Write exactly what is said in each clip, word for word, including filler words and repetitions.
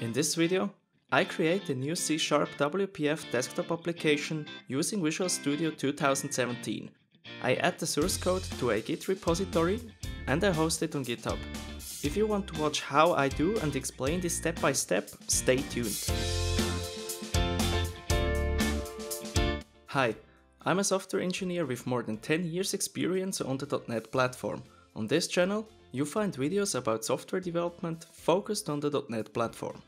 In this video, I create a new C sharp W P F desktop application using Visual Studio two thousand seventeen. I add the source code to a Git repository and I host it on GitHub. If you want to watch how I do and explain this step by step, stay tuned. Hi, I'm a software engineer with more than ten years experience on the dot net platform. On this channel, you find videos about software development focused on the dot net platform.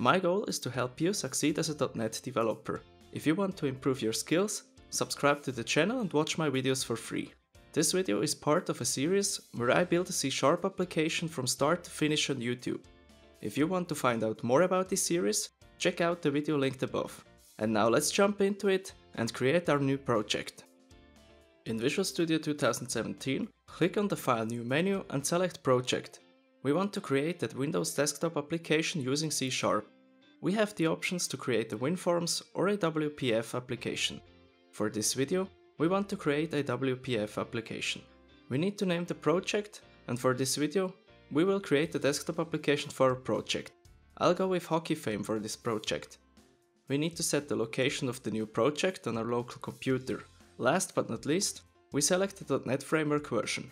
My goal is to help you succeed as a dot net developer. If you want to improve your skills, subscribe to the channel and watch my videos for free. This video is part of a series where I build a C sharp application from start to finish on YouTube. If you want to find out more about this series, check out the video linked above. And now let's jump into it and create our new project. In Visual Studio two thousand seventeen, click on the File New menu and select Project. We want to create that Windows desktop application using C sharp. We have the options to create a WinForms or a W P F application. For this video, we want to create a W P F application. We need to name the project, and for this video, we will create a desktop application for our project. I'll go with HockeyFame for this project. We need to set the location of the new project on our local computer. Last but not least, we select the dot net Framework version.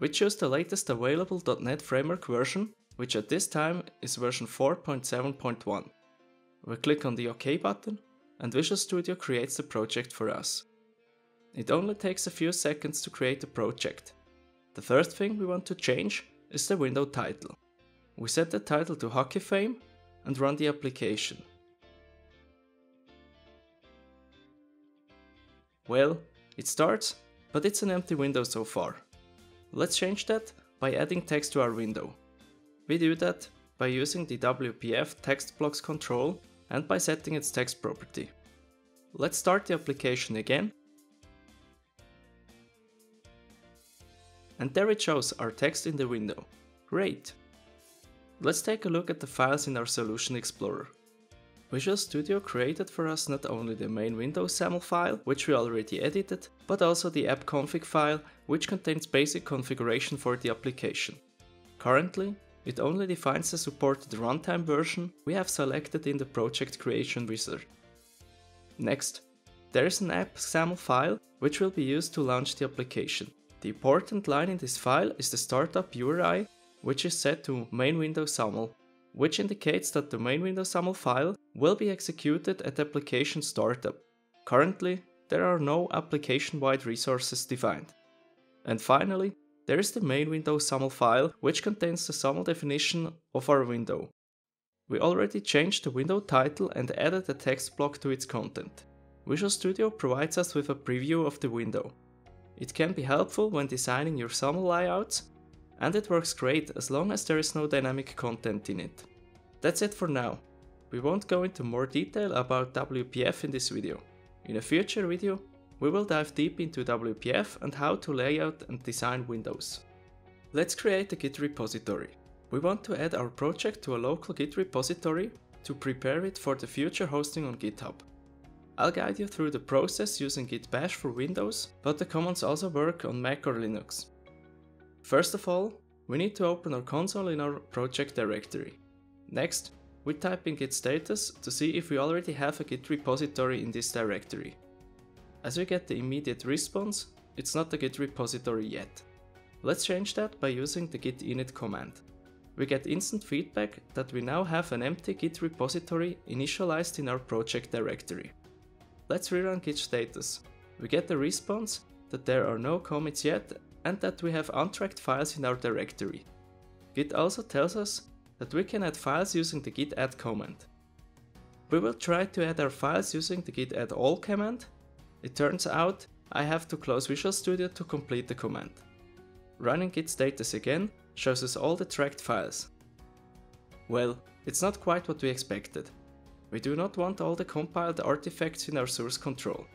We choose the latest available dot net Framework version, which at this time is version four point seven point one. We click on the OK button, and Visual Studio creates the project for us. It only takes a few seconds to create a project. The first thing we want to change is the window title. We set the title to HockeyFame and run the application. Well, it starts, but it's an empty window so far. Let's change that by adding text to our window. We do that by using the W P F text blocks control and by setting its text property. Let's start the application again. And there it shows our text in the window. Great! Let's take a look at the files in our Solution Explorer. Visual Studio created for us not only the main window XAML file, which we already edited, but also the app config file, which contains basic configuration for the application. Currently, it only defines the supported runtime version we have selected in the project creation wizard. Next, there is an app XAML file, which will be used to launch the application. The important line in this file is the startup U R I, which is set to main window XAML, which indicates that the main window XAML file will be executed at application startup. Currently, there are no application-wide resources defined. And finally, there is the main window XAML file, which contains the XAML definition of our window. We already changed the window title and added a text block to its content. Visual Studio provides us with a preview of the window. It can be helpful when designing your XAML layouts, and it works great as long as there is no dynamic content in it. That's it for now. We won't go into more detail about W P F in this video. In a future video, we will dive deep into W P F and how to lay out and design windows. Let's create a Git repository. We want to add our project to a local Git repository to prepare it for the future hosting on GitHub. I'll guide you through the process using Git Bash for Windows, but the commands also work on Mac or Linux. First of all, we need to open our console in our project directory. Next, we type in git status to see if we already have a Git repository in this directory. As we get the immediate response, it's not a Git repository yet. Let's change that by using the git init command. We get instant feedback that we now have an empty Git repository initialized in our project directory. Let's rerun git status. We get the response that there are no commits yet and that we have untracked files in our directory. Git also tells us that we can add files using the git add command. We will try to add our files using the git add all command. It turns out I have to close Visual Studio to complete the command. Running git status again shows us all the tracked files. Well, it's not quite what we expected. We do not want all the compiled artifacts in our source control.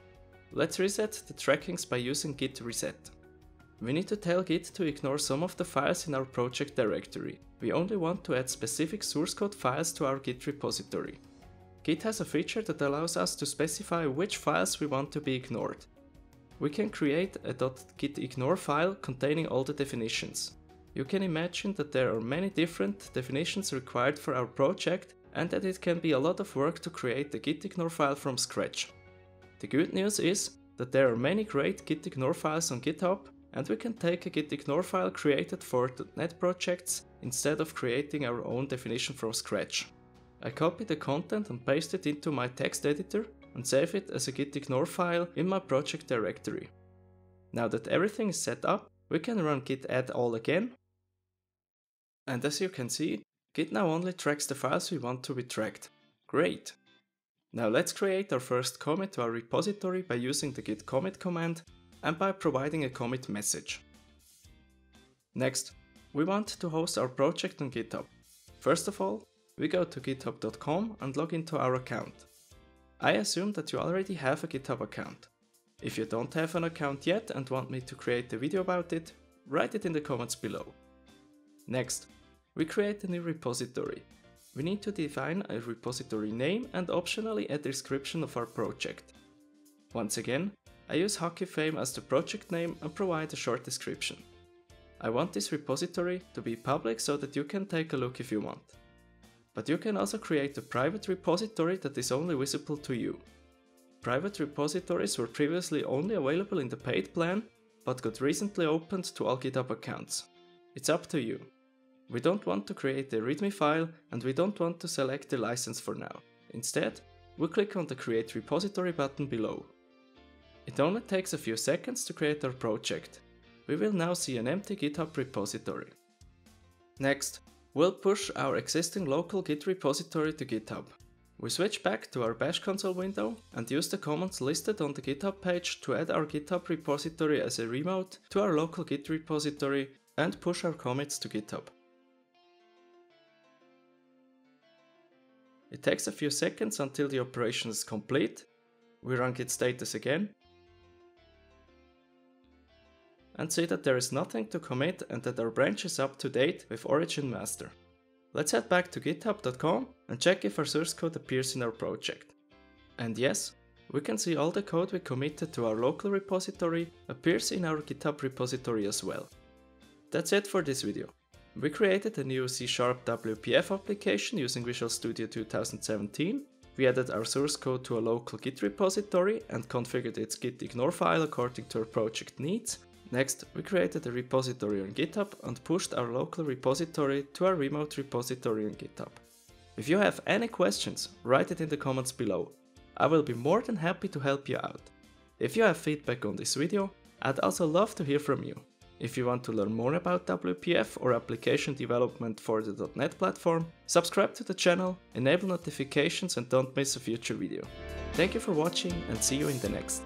Let's reset the trackings by using git reset. We need to tell Git to ignore some of the files in our project directory. We only want to add specific source code files to our Git repository. Git has a feature that allows us to specify which files we want to be ignored. We can create a .gitignore file containing all the definitions. You can imagine that there are many different definitions required for our project and that it can be a lot of work to create the gitignore file from scratch. The good news is that there are many great gitignore files on GitHub, and we can take a gitignore file created for dot net projects instead of creating our own definition from scratch. I copy the content and paste it into my text editor and save it as a gitignore file in my project directory. Now that everything is set up, we can run git add all again, and as you can see, Git now only tracks the files we want to be tracked. Great! Now let's create our first commit to our repository by using the git commit command and by providing a commit message. Next, we want to host our project on GitHub. First of all, we go to github dot com and log into our account. I assume that you already have a GitHub account. If you don't have an account yet and want me to create a video about it, write it in the comments below. Next, we create a new repository. We need to define a repository name and optionally a description of our project. Once again, I use HockeyFame as the project name and provide a short description. I want this repository to be public so that you can take a look if you want. But you can also create a private repository that is only visible to you. Private repositories were previously only available in the paid plan, but got recently opened to all GitHub accounts. It's up to you. We don't want to create a README file and we don't want to select the license for now. Instead, we click on the Create Repository button below. It only takes a few seconds to create our project. We will now see an empty GitHub repository. Next, we'll push our existing local Git repository to GitHub. We switch back to our Bash console window and use the commands listed on the GitHub page to add our GitHub repository as a remote to our local Git repository and push our commits to GitHub. It takes a few seconds until the operation is complete. We run git status again and see that there is nothing to commit and that our branch is up to date with origin master. Let's head back to github dot com and check if our source code appears in our project. And yes, we can see all the code we committed to our local repository appears in our GitHub repository as well. That's it for this video. We created a new C sharp W P F application using Visual Studio two thousand seventeen, we added our source code to a local Git repository and configured its gitignore file according to our project needs. Next, we created a repository on GitHub and pushed our local repository to our remote repository on GitHub. If you have any questions, write it in the comments below. I will be more than happy to help you out. If you have feedback on this video, I'd also love to hear from you. If you want to learn more about W P F or application development for the dot net platform, subscribe to the channel, enable notifications and don't miss a future video. Thank you for watching and see you in the next.